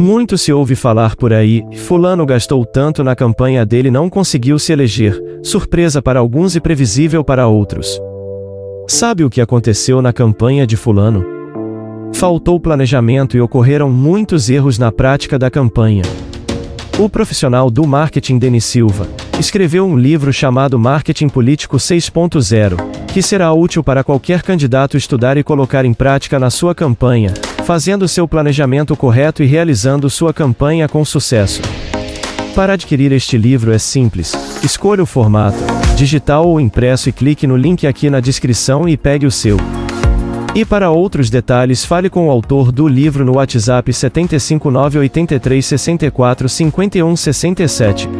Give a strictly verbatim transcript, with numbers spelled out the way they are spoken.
Muito se ouve falar por aí, fulano gastou tanto na campanha dele e não conseguiu se eleger, surpresa para alguns e previsível para outros. Sabe o que aconteceu na campanha de fulano? Faltou planejamento e ocorreram muitos erros na prática da campanha. O profissional do marketing Denny Silva escreveu um livro chamado Marketing Político seis ponto zero, que será útil para qualquer candidato estudar e colocar em prática na sua campanha, fazendo seu planejamento correto e realizando sua campanha com sucesso. Para adquirir este livro é simples, escolha o formato, digital ou impresso e clique no link aqui na descrição e pegue o seu. E para outros detalhes fale com o autor do livro no WhatsApp setenta e cinco, nove oito três, seis quatro, cinco um, seis sete.